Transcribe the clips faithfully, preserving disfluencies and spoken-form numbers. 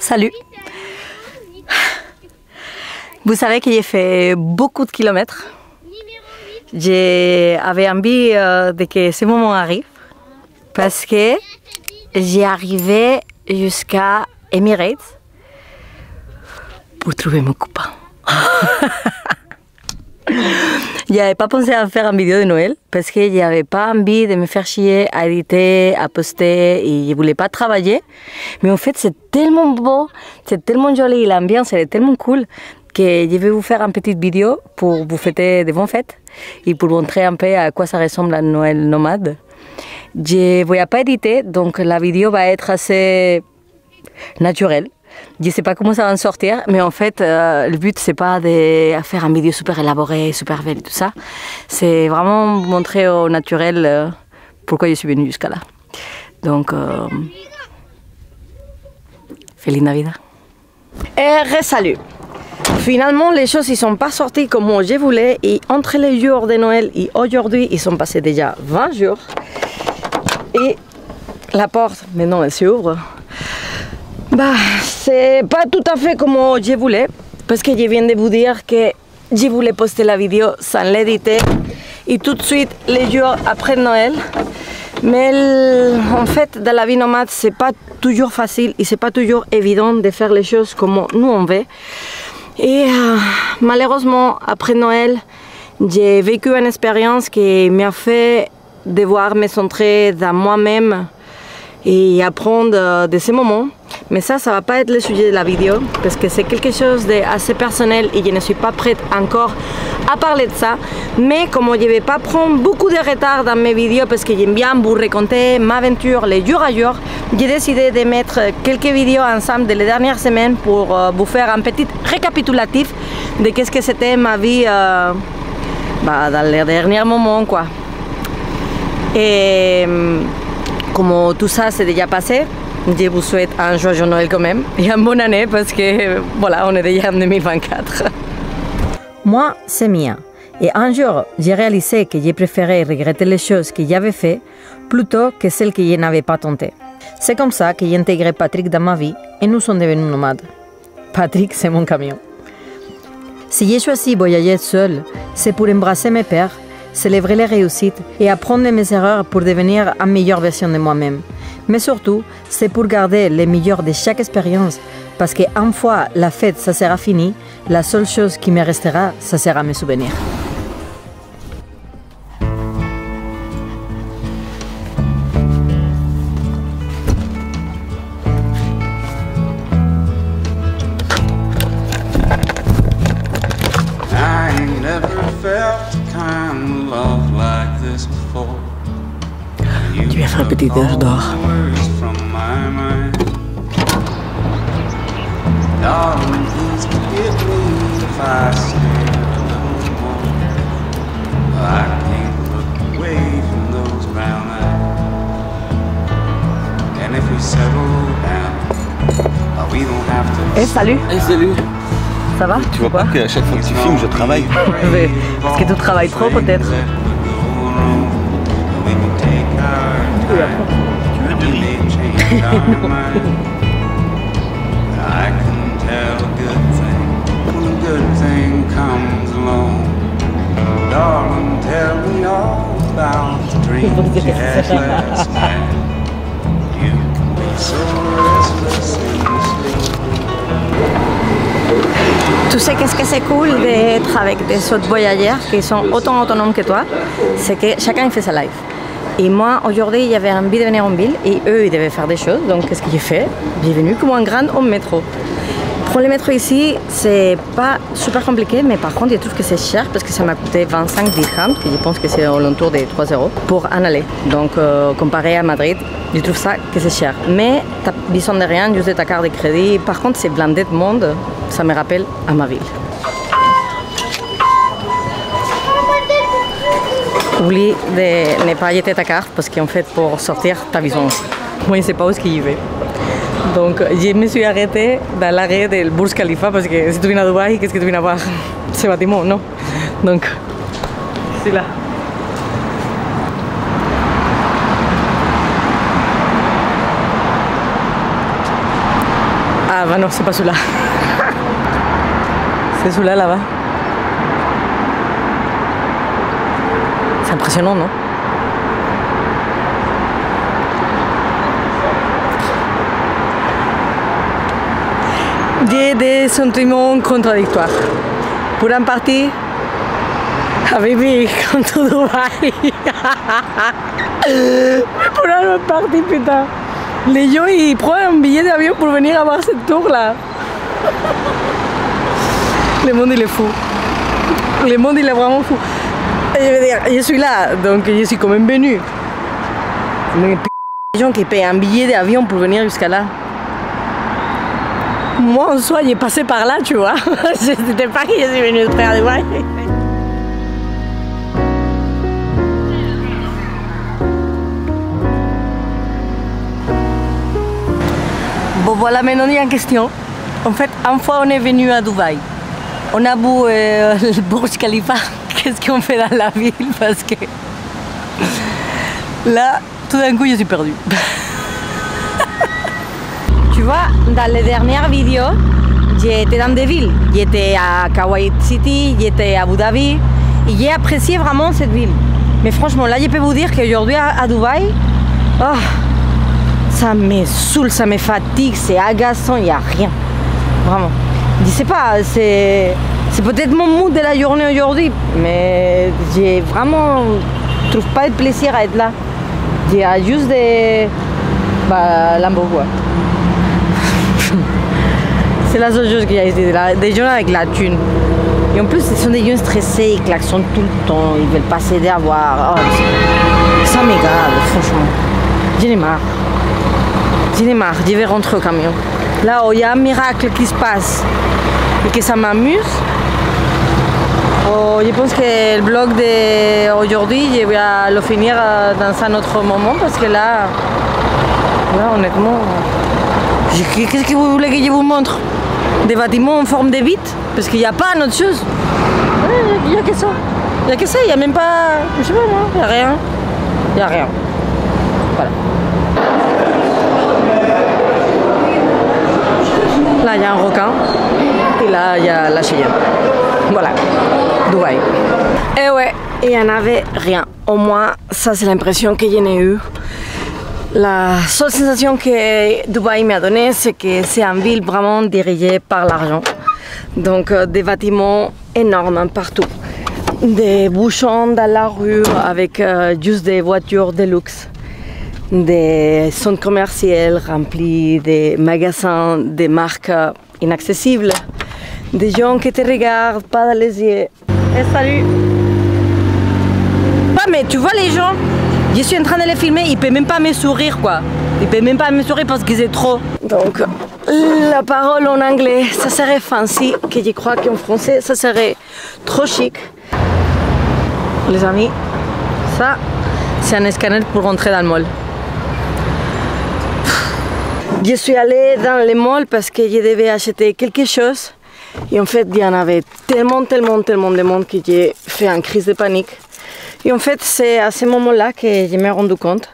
Salut. Vous savez que j'ai fait beaucoup de kilomètres. J'avais envie euh, de que ce moment arrive parce que j'ai arrivé jusqu'à Emirates pour trouver mon copain. J'avais pas pensé à faire une vidéo de Noël parce que j'avais pas envie de me faire chier à éditer, à poster et je voulais pas travailler. Mais en fait, c'est tellement beau, c'est tellement joli, l'ambiance elle est tellement cool que je vais vous faire une petite vidéo pour vous fêter de bonnes fêtes et pour montrer un peu à quoi ça ressemble à Noël nomade. Je ne voulais pas éditer, donc la vidéo va être assez naturelle. Je ne sais pas comment ça va en sortir, mais en fait, euh, le but, c'est pas de faire un vidéo super élaboré, super belle, tout ça. C'est vraiment montrer au naturel euh, pourquoi je suis venue jusqu'à là. Donc, euh, Feliz Navidad. Et re-salut. Finalement, les choses ne sont pas sorties comme je voulais. Et entre les jours de Noël et aujourd'hui, ils sont passés déjà vingt jours. Et la porte, maintenant, elle s'ouvre. Bah, c'est pas tout à fait comme je voulais, parce que je viens de vous dire que je voulais poster la vidéo sans l'éditer et tout de suite les jours après Noël. Mais en fait, dans la vie nomade, c'est pas toujours facile et c'est pas toujours évident de faire les choses comme nous on veut. Et euh, malheureusement, après Noël, j'ai vécu une expérience qui m'a fait devoir me centrer dans moi-même et apprendre de ces moments. Mais ça, ça va pas être le sujet de la vidéo parce que c'est quelque chose d'assez personnel et je ne suis pas prête encore à parler de ça. Mais comme je vais pas prendre beaucoup de retard dans mes vidéos parce que j'aime bien vous raconter ma aventure les jours à jour, j'ai décidé de mettre quelques vidéos ensemble de les dernières semaines pour vous faire un petit récapitulatif de qu'est-ce que c'était ma vie euh, bah, dans les derniers moments, quoi. Et comme tout ça s'est déjà passé, je vous souhaite un joyeux Noël quand même et une bonne année parce que voilà, on est déjà en deux mille vingt-quatre. Moi, c'est Mia. Et un jour, j'ai réalisé que j'ai préféré regretter les choses que j'avais faites plutôt que celles que je n'avais pas tentées. C'est comme ça que j'ai intégré Patrick dans ma vie et nous sommes devenus nomades. Patrick, c'est mon camion. Si j'ai choisi voyager seul, c'est pour embrasser mes pères, célébrer les réussites et apprendre mes erreurs pour devenir une meilleure version de moi-même. Mais surtout, c'est pour garder le meilleur de chaque expérience, parce qu'une fois la fête, ça sera fini, la seule chose qui me restera, ça sera mes souvenirs. Tu viens faire un petit déj d'or. Eh salut. Eh salut. Ça va? Tu vois pas qu'à chaque fois que tu filmes, je travaille. Parce que tu travailles trop peut-être. Tu veux de l'île? Tu sais qu'est-ce que c'est cool d'être avec des autres voyageurs qui sont autant autonomes que toi? C'est que chacun fait sa life. Et moi, aujourd'hui, j'avais envie de venir en ville et eux, ils devaient faire des choses. Donc, qu'est-ce que j'ai fait? J'ai venu comme un grand en métro. Prendre le métro ici, c'est pas super compliqué, mais par contre, je trouve que c'est cher parce que ça m'a coûté vingt-cinq dirhams, que je pense que c'est autour des trois euros, pour en aller. Donc, euh, comparé à Madrid, je trouve ça que c'est cher. Mais t'as besoin de rien, juste de ta carte de crédit. Par contre, c'est blindé de monde. Ça me rappelle à ma ville. Oublie de ne pas jeter ta carte parce qu'en fait pour sortir ta vision. Moi je ne sais pas où est-ce qu'il y va. Donc je me suis arrêtée dans l'arrêt du Burj Khalifa parce que si tu viens à Dubaï, qu'est-ce que tu viens voir? Ce bâtiment, non? Donc c'est là. Ah non, c'est pas celui-là. C'est celui-là, là-bas. C'est impressionnant, non? J'ai des sentiments contradictoires. Pour une partie, Habibi, contre Dubaï. Mais pour une autre partie, putain. Les gens, ils prennent un billet d'avion pour venir avoir cette tour-là. Le monde, il est fou. Le monde, il est vraiment fou. Et je veux dire, je suis là, donc je suis quand même venu. Mais les gens qui payent un billet d'avion pour venir jusqu'à là. Moi, en soi, j'ai passé par là, tu vois. C'était pas que je suis venu de faire des voyages. Bon, voilà, maintenant il y a une question. En fait, une fois on est venu à Dubaï, on a vu euh, le Burj Khalifa. Qu'est-ce qu'on fait dans la ville? Parce que là, tout d'un coup, je suis perdue. Tu vois, dans les dernières vidéos, j'étais dans des villes. J'étais à Kuwait City, j'étais à Abu Dhabi. Et j'ai apprécié vraiment cette ville. Mais franchement, là, je peux vous dire qu'aujourd'hui, à Dubaï, oh, ça me saoule, ça me fatigue, c'est agaçant, il n'y a rien. Vraiment. Je sais pas, c'est peut-être mon mood de la journée aujourd'hui, mais j'ai vraiment... je trouve pas de plaisir à être là. J'ai juste des... bah, l'embourgeois. C'est la seule chose qu'il y a ici, des gens avec la thune. Et en plus, ce sont des gens stressés, ils klaxonnent tout le temps, ils veulent pas s'aider à voir. Oh, ça m'égale, franchement. J'en ai marre. J'en ai marre, je vais rentrer au camion. Là où il y a un miracle qui se passe et que ça m'amuse, oh, je pense que le vlog d'aujourd'hui, je vais le finir dans un autre moment parce que là, là honnêtement, qu'est-ce que vous voulez que je vous montre? Des bâtiments en forme de bite? Parce qu'il n'y a pas autre chose. Il n'y a que ça. Il n'y a que ça, il n'y a même pas... je sais pas, non, il n'y a rien. Il n'y a rien. Voilà. Là, il y a un requin. Et là, il y a la Cheyenne. Voilà. Dubaï. Et ouais, il n'y en avait rien. Au moins, ça, c'est l'impression que j'en ai eue. La seule sensation que Dubaï m'a donnée, c'est que c'est une ville vraiment dirigée par l'argent. Donc euh, des bâtiments énormes partout. Des bouchons dans la rue avec euh, juste des voitures de luxe. Des centres commerciaux remplis, des magasins, des marques inaccessibles. Des gens qui te regardent pas dans les yeux. Et salut! Ah mais tu vois les gens? Je suis en train de les filmer, ils ne peuvent même pas me sourire quoi. Ils ne peuvent même pas me sourire parce qu'ils sont trop. Donc la parole en anglais, ça serait fancy, que je crois qu'en français, ça serait trop chic. Les amis, ça, c'est un scanner pour rentrer dans le mall. Je suis allée dans le mall parce que je devais acheter quelque chose. Et en fait, il y en avait tellement, tellement, tellement de monde que j'ai fait une crise de panique. Et en fait, c'est à ce moment-là que je me suis rendu compte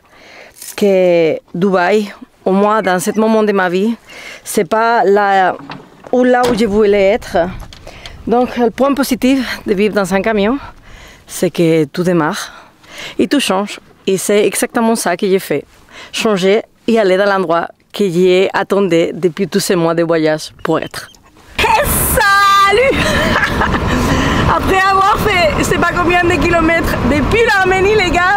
que Dubaï, au moins dans ce moment de ma vie, c'est pas là où, là où je voulais être. Donc, le point positif de vivre dans un camion, c'est que tout démarre et tout change. Et c'est exactement ça que j'ai fait. Changer et aller dans l'endroit que j'y attendais depuis tous ces mois de voyage pour être. Et salut! Après avoir fait, je ne sais pas combien de kilomètres depuis l'Arménie, les gars,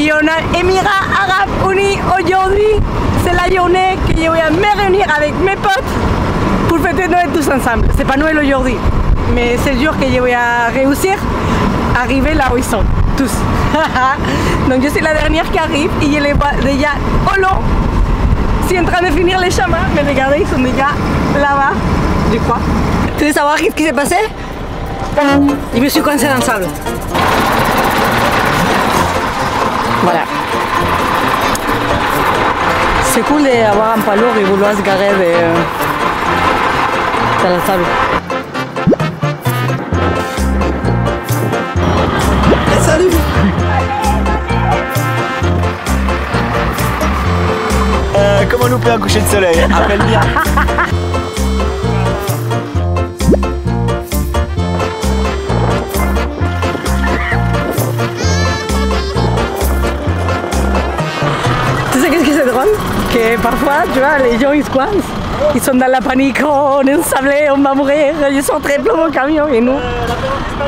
et on a Émirats Arabes Unis aujourd'hui. C'est la journée que je vais me réunir avec mes potes pour fêter Noël tous ensemble. C'est pas Noël aujourd'hui, mais c'est sûr que je vais réussir à arriver là où ils sont, tous. Donc je suis la dernière qui arrive et je les vois déjà au long. Je suis en train de finir les chemins, mais regardez, ils sont déjà là-bas, je crois. Tu veux savoir ce qui s'est passé? Je me suis coincée dans le sable. Voilà. C'est cool d'avoir un palourd et vouloir se garer de... dans le sable. Et salut! Euh, comment nous peut accoucher de soleil? Appelle bien. drôle que parfois, tu vois, les gens ils se coincent, ils sont dans la panique, oh, on est ensablés, on va mourir, ils sont très pleins mon camion et nous,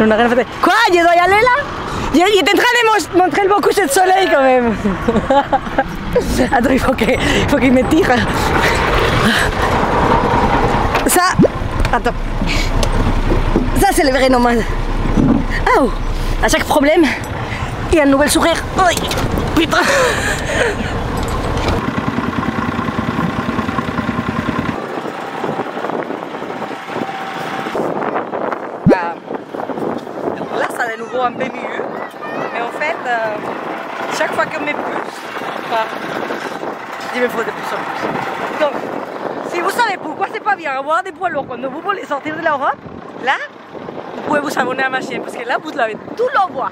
on n'a rien fait. Quoi, je dois y aller là? Il est en train de montrer le beau coucher de soleil quand même. Attends, il faut qu'il qu'il me tire. Ça, attends. Ça c'est le vrai nomade. Oh. À chaque problème, il y a un nouvel sourire. Oui. Putain. Bah, là c'est de nouveau un peu mieux. Mais en fait, euh, chaque fois que mes puces, bah, il me faut de plus en plus. Donc, si vous savez pourquoi c'est pas bien avoir des poids lourds quand vous voulez sortir de l'Europe, là, vous pouvez vous abonner à ma chaîne parce que là, vous l'avez tout le voir.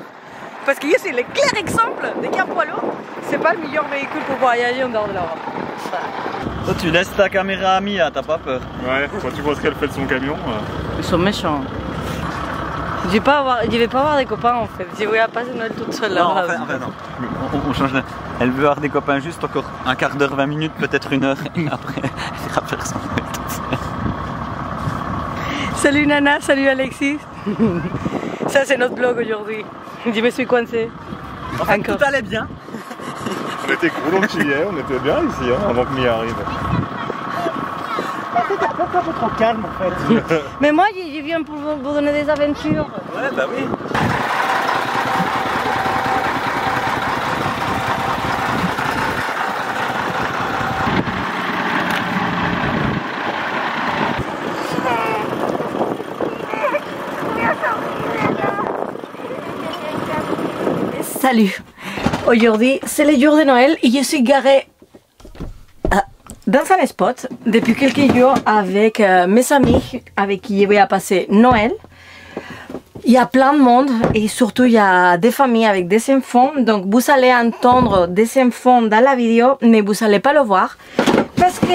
Parce que c'est le clair exemple de qu'un poids lourd, c'est pas le meilleur véhicule pour voyager en dehors de l'Europe. Voilà. Oh, tu laisses ta caméra à Mia, t'as pas peur? Ouais, quand tu vois ce qu'elle fait de son camion. Euh... Ils sont méchants. Je vais pas avoir, je vais pas avoir des copains en fait. Je vais passer Noël toute seule là. Non, en fait, en fait, non. On, on change. De... Elle veut avoir des copains juste encore un quart d'heure, vingt minutes, peut-être une heure. Et après, elle ira faire son Noël toute seule. Salut Nana, salut Alexis. Ça c'est notre blog aujourd'hui. Je me suis coincée. En fait, tout allait bien. On était cool, on chillait, on était bien ici hein, avant que Mia arrive. Pourquoi t'es trop calme en fait? Mais moi je viens pour vous donner des aventures. Ouais bah oui. Salut. Aujourd'hui c'est le jour de Noël et je suis garée dans un spot depuis quelques jours avec euh, mes amis avec qui je vais passer Noël. Il y a plein de monde et surtout il y a des familles avec des enfants, donc vous allez entendre des enfants dans la vidéo mais vous n'allez pas le voir parce que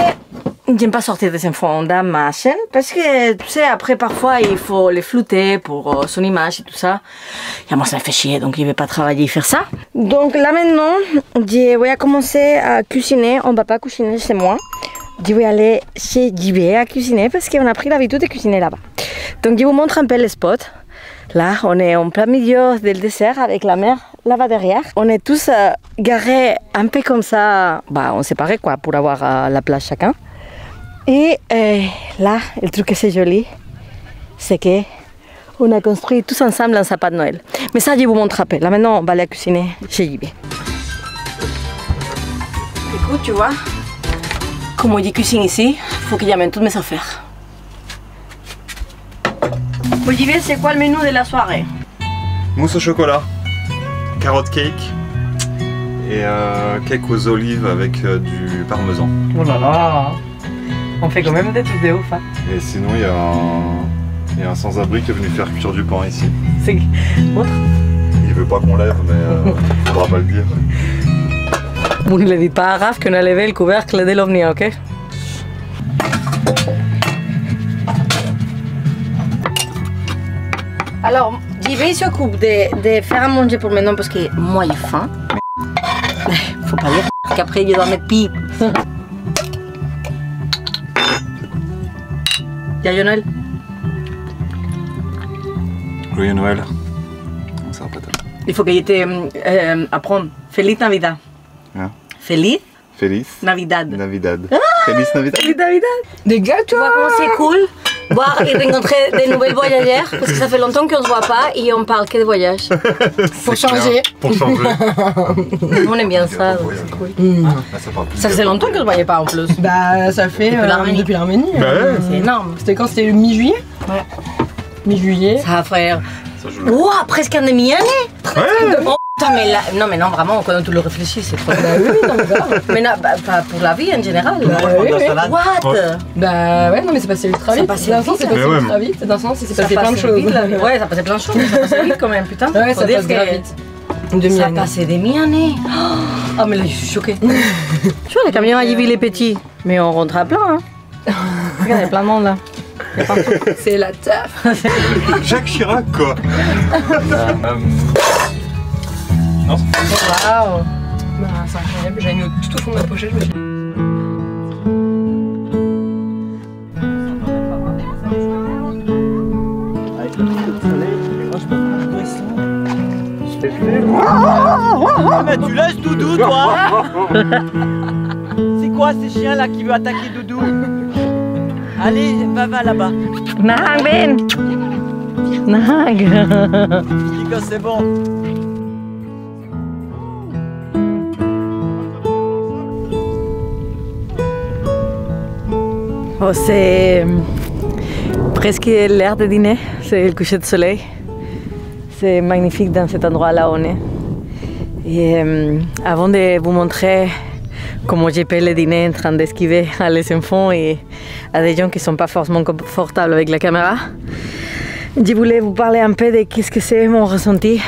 j'aime pas sortir des enfants dans ma chaîne parce que tu sais après parfois il faut les flouter pour euh, son image et tout ça et moi ça me fait chier donc je vais pas travailler et faire ça. Donc là maintenant, je vais commencer à cuisiner. On va pas cuisiner chez moi. Je vais aller chez J B à cuisiner parce qu'on a pris l'habitude de cuisiner là-bas. Donc je vous montre un peu le spot. Là, on est en plein milieu du désert avec la mer là-bas derrière. On est tous euh, garés un peu comme ça. Bah, on séparait quoi pour avoir euh, la plage chacun. Et euh, là, le truc que c'est joli, c'est que on a construit tous ensemble un sapin de Noël. Mais ça, je vous montre après. Là maintenant, on va aller cuisiner chez J B. Écoute, tu vois, comme on dit cuisine ici, faut qu'il y amène toutes mes affaires. Bon, J B, c'est quoi le menu de la soirée? Mousse au chocolat, carotte cake et euh, cake aux olives avec euh, du parmesan. Oh là là, on fait quand même des trucs de ouf. Hein. Et sinon, il y a un. Il y a un sans-abri qui est venu faire cuire du pain ici. C'est autre. Il veut pas qu'on lève, mais euh, il faudra pas le dire. Vous ne le dites pas à Raph qu'on a levé le couvercle de l'Omnia, ok? Alors, J B s'occupe de, de faire à manger pour maintenant parce que moi j'ai faim. Faut pas dire qu'après je dois mettre pipe. Y'a Noël? Joyeux Noël. Ça va pas tard. Il faut que je te euh, apprenne. Feliz Navidad. Yeah. Feliz. Feliz. Navidad. Navidad. Ah, Feliz Navidad. Feliz Navidad. Des gâteaux. Tu vois comment c'est cool voir et rencontrer des nouvelles voyagères parce que ça fait longtemps qu'on se voit pas et on parle que de voyage. Pour changer. Clair. Pour changer. On aime bien ça. Donc c'est cool. Mmh. Ah, ça, ça faisait longtemps qu'on se voyait pas en plus. Bah ça fait depuis l'Arménie. Euh, euh, c'est énorme. C'était quand? C'était mi-juillet. Ouais. Mi-juillet. Ça frère. Wow, presque un demi-année. Ouais. Oh putain, mais là, non mais non vraiment, quand on tout le réfléchit, c'est trop. Bah oui, non mais grave. Mais non, bah, pas pour la vie en général. Bah, bah oui, oui. What? Bah ouais, non mais c'est passé ultra vite. D'un sens, c'est passé ultra vite. D'un sens, c'est passé plein de choses. Ouais, ça passait plein de choses. Ça passait vite quand même, putain. Ouais, ça passe grave vite. Ça passait demi-année. Ah mais là, je suis choquée. Tu vois, le camion a J B les petits, mais on rentre à plein. Regarde, il y a plein de monde là. C'est la taf. Jacques Chirac quoi. Non, non. Wow. Ah, c'est incroyable, j'avais mis tout au fond de ma pochette. Avec le petit coup de soleil, moi je peux pas trouver ça. Je t'ai filé. Ah, mais tu lâches Doudou, toi. C'est quoi ces chiens là qui veulent attaquer Doudou? Allez, va, va là-bas. Nahang, Ben. Nahang. C'est bon. Oh, c'est presque l'heure de dîner, c'est le coucher de soleil. C'est magnifique dans cet endroit-là où on est. Et euh, avant de vous montrer comment j'ai fait le dîner en train d'esquiver à les enfants et à des gens qui ne sont pas forcément confortables avec la caméra, je voulais vous parler un peu de qu'est-ce que c'est mon ressenti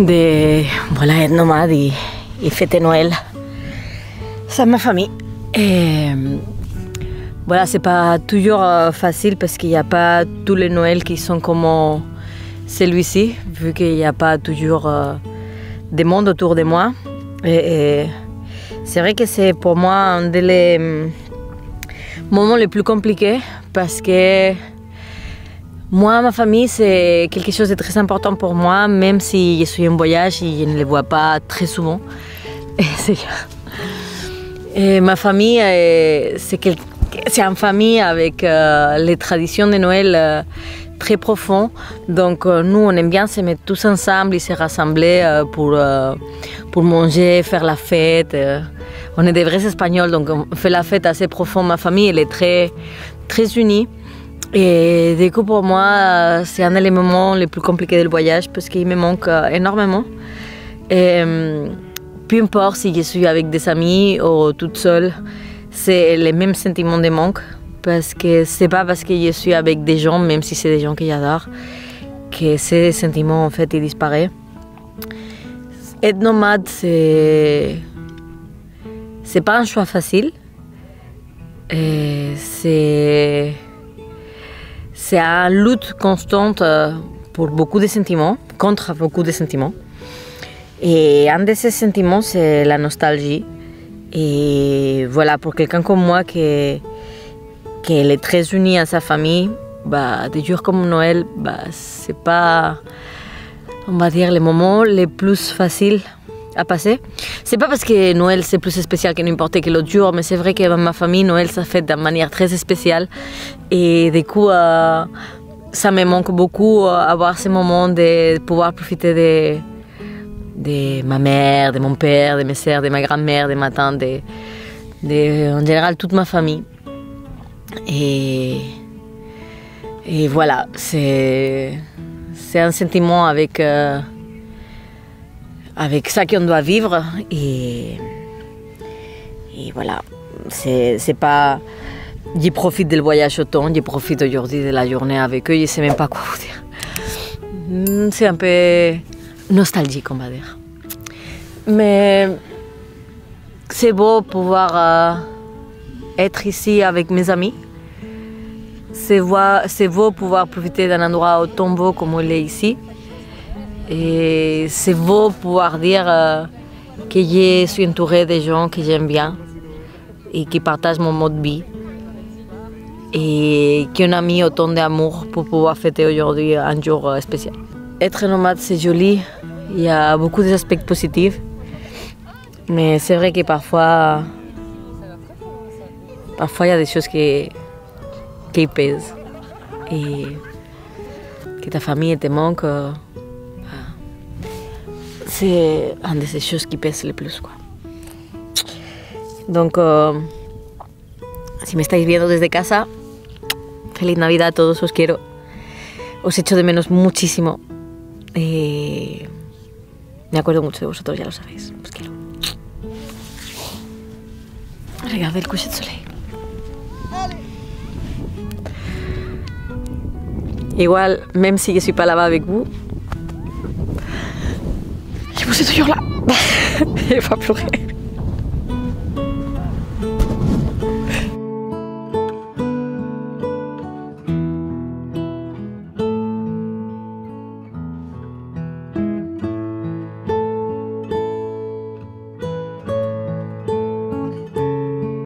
de voilà, être nomade et, et fêter Noël. C'est ma famille. Et, voilà, c'est pas toujours facile parce qu'il n'y a pas tous les Noëls qui sont comme celui-ci, vu qu'il n'y a pas toujours euh, des mondes autour de moi. Et, et c'est vrai que c'est pour moi un des euh, moments les plus compliqués parce que moi, ma famille, c'est quelque chose de très important pour moi, même si je suis en voyage et je ne les vois pas très souvent. Et, et ma famille, c'est quelque C'est une famille avec euh, les traditions de Noël euh, très profondes. Donc euh, nous, on aime bien se mettre tous ensemble et se rassembler euh, pour, euh, pour manger, faire la fête. Euh. On est des vrais Espagnols, donc on fait la fête assez profonde. Ma famille, elle est très, très unie. Et du coup, pour moi, c'est un des moments les plus compliqués du voyage parce qu'il me manque euh, énormément. Et, euh, peu importe si je suis avec des amis ou toute seule, c'est le même sentiment de manque parce que c'est pas parce que je suis avec des gens, même si c'est des gens que j'adore, que ces sentiments en fait ils disparaissent. Être nomade, c'est c'est pas un choix facile. C'est c'est une lutte constante pour beaucoup de sentiments, contre beaucoup de sentiments. Et un de ces sentiments, c'est la nostalgie. Et voilà, pour quelqu'un comme moi qui, qui est très uni à sa famille, bah, des jours comme Noël, bah, c'est pas, on va dire, les moments les plus faciles à passer. C'est pas parce que Noël c'est plus spécial que n'importe quel autre jour, mais c'est vrai que dans ma famille, Noël ça fait d'une manière très spéciale. Et du coup, euh, ça me manque beaucoup euh, avoir ces moments de pouvoir profiter de. de ma mère, de mon père, de mes sœurs, de ma grand-mère, de ma tante, de, de, en général toute ma famille. Et, et voilà, c'est un sentiment avec, euh, avec ça qu'on doit vivre. Et, et voilà, c'est pas... J'y profite du voyage autant, j'y profite aujourd'hui de la journée avec eux, je ne sais même pas quoi vous dire. C'est un peu... nostalgique, on va dire. Mais c'est beau pouvoir euh, être ici avec mes amis. C'est beau pouvoir profiter d'un endroit autant beau comme il est ici. Et c'est beau pouvoir dire euh, que je suis entourée de gens que j'aime bien et qui partagent mon mode de vie. Et qu'on a mis autant d'amour pour pouvoir fêter aujourd'hui un jour euh, spécial. Être nomade, c'est joli, il y a beaucoup d'aspects positifs, mais c'est vrai que parfois, parfois il y a des choses qui, qui pèsent et que ta famille te manque, bah, c'est une de ces choses qui pèsent le plus, quoi. Donc, euh, si me estáis viendo desde casa, feliz Navidad a todos, os quiero, os echo de menos muchísimo. Eh, me acuerdo mucho de vosotros, ya lo sabéis. Os quiero. Regardez le coucher de soleil. Igual, même si je suis pas là-bas avec vous, je vous ai toujours là. Je vais pas pleurer.